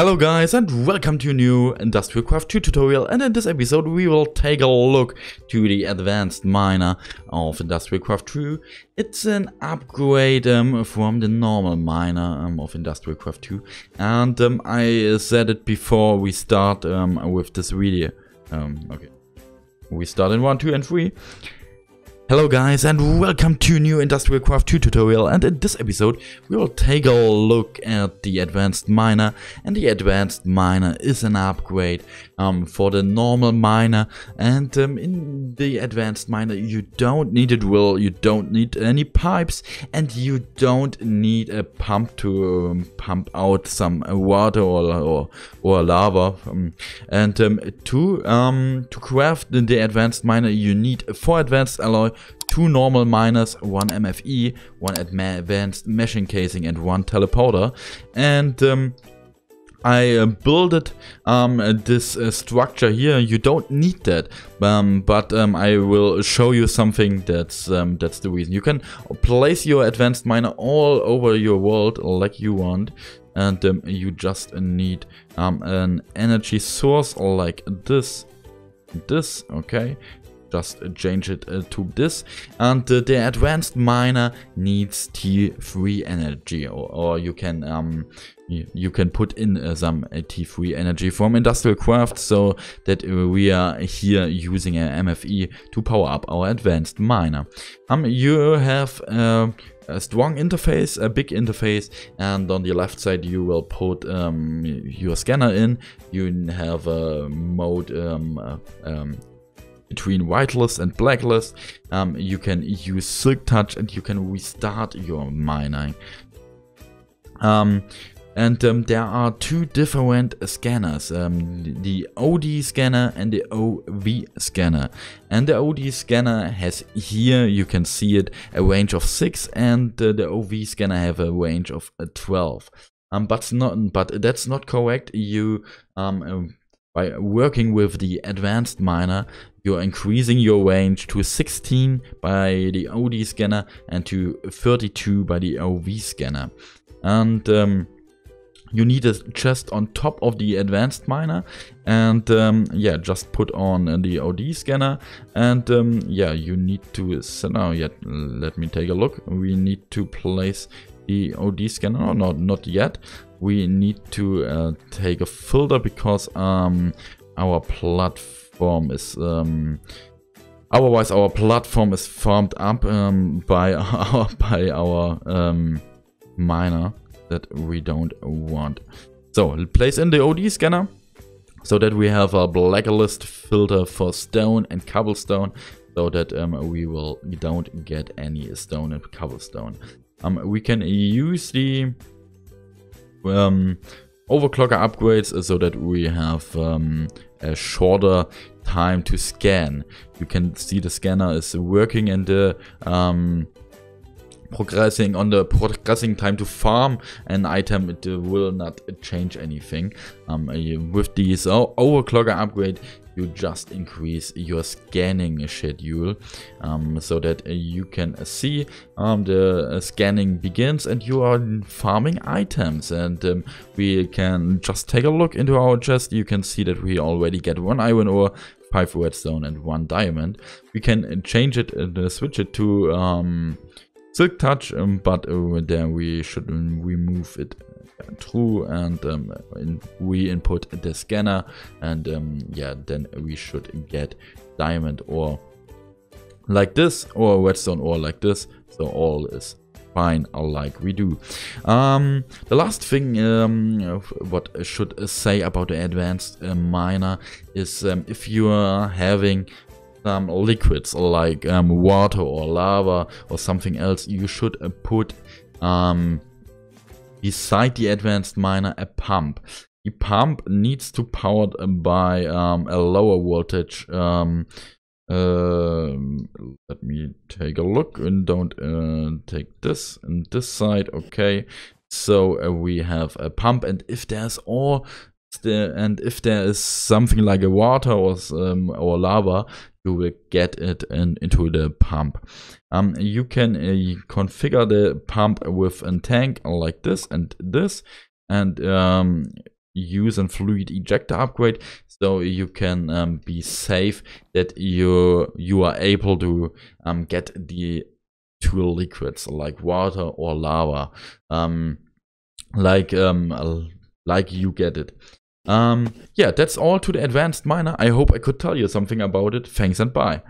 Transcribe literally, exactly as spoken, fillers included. Hello guys and welcome to a new Industrial Craft two tutorial, and in this episode we will take a look to the advanced miner of Industrial Craft two. It's an upgrade um, from the normal miner um, of Industrial Craft two, and um, I said it before we start um, with this video. Um, okay, we start in one, two and three. Hello guys and welcome to a new Industrial Craft two tutorial, and in this episode we will take a look at the advanced miner, and the advanced miner is an upgrade um, for the normal miner, and um, in the advanced miner you don't need a drill, you don't need any pipes, and you don't need a pump to um, pump out some water or, or, or lava. Um, and um, to, um, to craft the advanced miner you need four advanced alloy, two normal miners, one M F E, one advanced meshing casing and one teleporter. And um, I uh, built um, this uh, structure here. You don't need that, um, but um, I will show you something that's um, that's the reason. You can place your advanced miner all over your world like you want, and um, you just need um, an energy source like this, this, okay. Just change it uh, to this, and uh, the advanced miner needs T three energy, or, or you can um, you, you can put in uh, some uh, T three energy from Industrial Craft, so that uh, we are here using an M F E to power up our advanced miner. Um, you have uh, a strong interface, a big interface, and on the left side you will put um, your scanner in. You have a mode. Um, um, Between whitelist and blacklist, um, you can use Silk Touch and you can restart your mining. Um, and um, there are two different scanners, um, the O D scanner and the O V scanner. And the O D scanner has here, you can see it, a range of six, and uh, the O V scanner have a range of uh, twelve. Um, but not, but that's not correct. You um. Uh, By working with the advanced miner, you're increasing your range to sixteen by the O D scanner and to thirty-two by the O V scanner. And um, you need it just on top of the advanced miner, and um, yeah, just put on the O D scanner, and um, yeah, you need to, so now yet, yeah, let me take a look. We need to place the O D scanner, no, not, not yet. We need to uh, take a filter, because um, our platform is um, otherwise our platform is farmed up um, by our by our um, miner that we don't want. So place in the O D scanner, so that we have a blacklist filter for stone and cobblestone, so that um, we will we don't get any stone and cobblestone. Um, we can use the Um, overclocker upgrades, so that we have um, a shorter time to scan. You can see the scanner is working, and the um, progressing on the progressing time to farm an item, it will not change anything. Um, with these overclocker upgrade, you just increase your scanning schedule, um, so that you can see um, the scanning begins and you are farming items. And um, we can just take a look into our chest. You can see that we already get one iron ore, five redstone and one diamond. We can change it and uh, switch it to um, Silk Touch, um, but uh, then we should remove it true, and um, in, we input the scanner, and um, yeah, then we should get diamond ore like this, or redstone ore like this. So all is fine like we do. Um, the last thing um, what I should say about the advanced uh, miner is um, if you are having some liquids like um, water or lava or something else, you should uh, put um, beside the advanced miner a pump. The pump needs to be powered by um, a lower voltage. Um, uh, let me take a look, and don't uh, take this and this side. Okay, so uh, we have a pump, and if there's all there, and if there is something like a water or um, or lava, you will get it in, into the pump. Um, you can uh, configure the pump with a tank like this and this, and um, use a fluid ejector upgrade, so you can um, be safe that you you are able to um, get the two liquids like water or lava, um, like um, like you get it. Um, yeah, that's all to the advanced miner. I hope I could tell you something about it. Thanks and bye.